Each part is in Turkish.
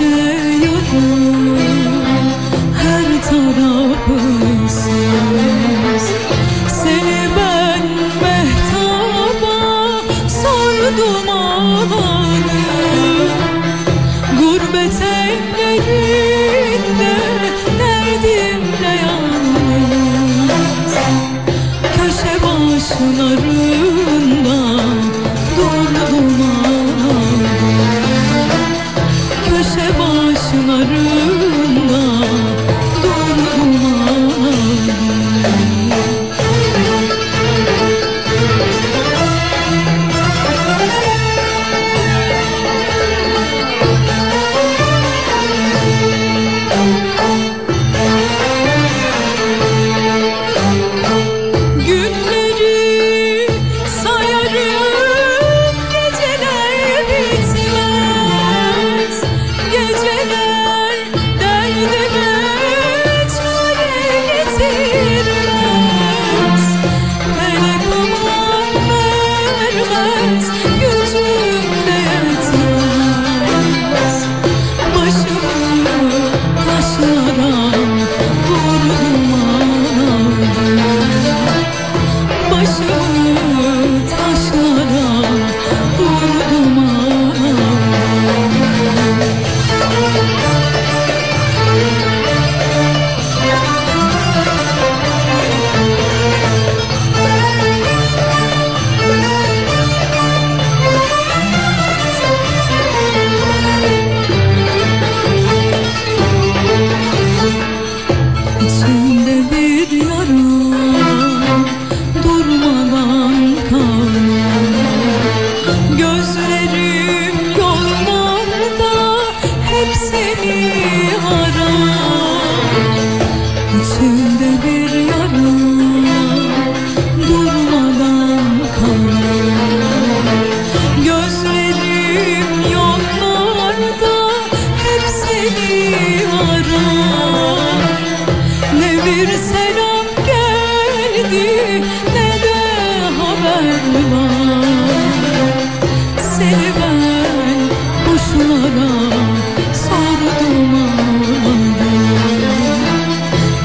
yaşıyorum, her tarafım sensiz. Seni ben mehtaba sordum ağlanı, gurbet ellerinde derdim de yalnız. Köşe başlarında durdum ağlanı, köşe başlarında durdum ağlanı.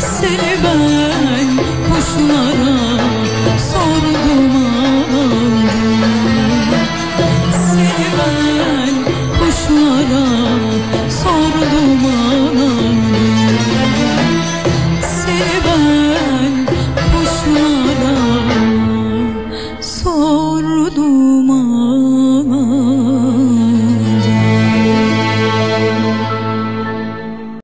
Seni ben kuşlara